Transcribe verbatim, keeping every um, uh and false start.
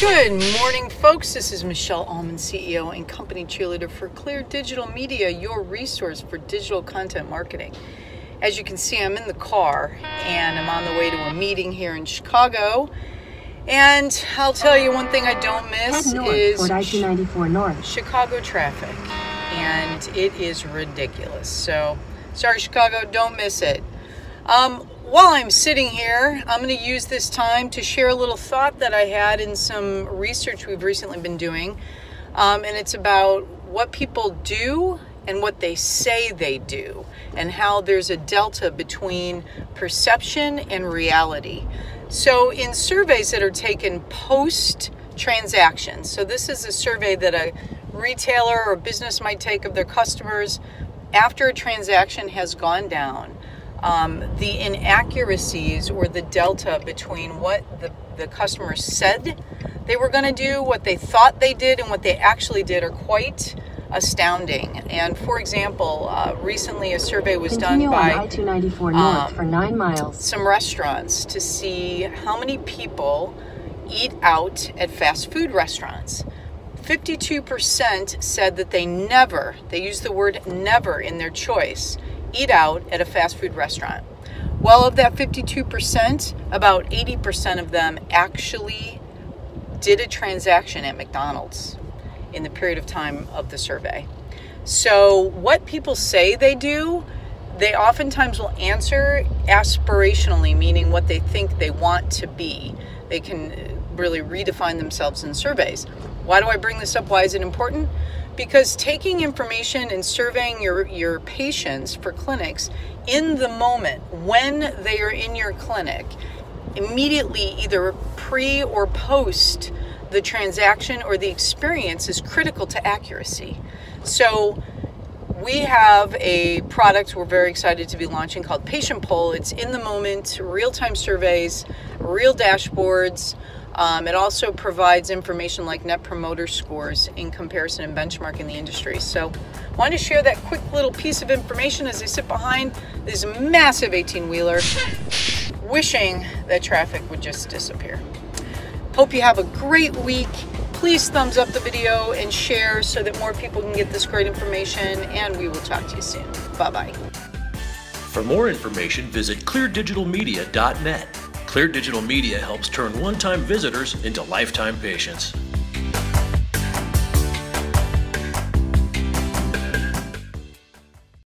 Good morning, folks. This is Michelle Ahlman, C E O and company cheerleader for Clear Digital Media, your resource for digital content marketing. As you can see, I'm in the car and I'm on the way to a meeting here in Chicago. And I'll tell you one thing I don't miss is I ninety-four North. Chicago traffic, and it is ridiculous. So, sorry, Chicago, don't miss it. Um, While I'm sitting here, I'm going to use this time to share a little thought that I had in some research we've recently been doing, um, and it's about what people do and what they say they do, and how there's a delta between perception and reality. So in surveys that are taken post-transaction, so this is a survey that a retailer or business might take of their customers after a transaction has gone down, Um, the inaccuracies or the delta between what the, the customer said they were going to do, what they thought they did, and what they actually did are quite astounding. And for example, uh, recently a survey was Continue done by I two ninety-four North um, for nine miles. Some restaurants to see how many people eat out at fast food restaurants. fifty-two percent said that they never, they used the word never in their choice, eat out at a fast food restaurant. Well, of that fifty-two percent, about eighty percent of them actually did a transaction at McDonald's in the period of time of the survey. So what people say they do, they oftentimes will answer aspirationally, meaning what they think they want to be. They can really redefine themselves in surveys. Why do I bring this up? Why is it important? Because taking information and surveying your, your patients for clinics in the moment when they are in your clinic, immediately either pre or post the transaction or the experience, is critical to accuracy. So we have a product we're very excited to be launching called Patient Poll. It's in the moment, real-time surveys, real dashboards. Um, it also provides information like net promoter scores in comparison and benchmark in the industry. So I wanted to share that quick little piece of information as I sit behind this massive eighteen-wheeler, wishing that traffic would just disappear. Hope you have a great week. Please thumbs up the video and share so that more people can get this great information, and we will talk to you soon. Bye-bye. For more information, visit clear digital media dot net. Clear Digital Media helps turn one-time visitors into lifetime patients.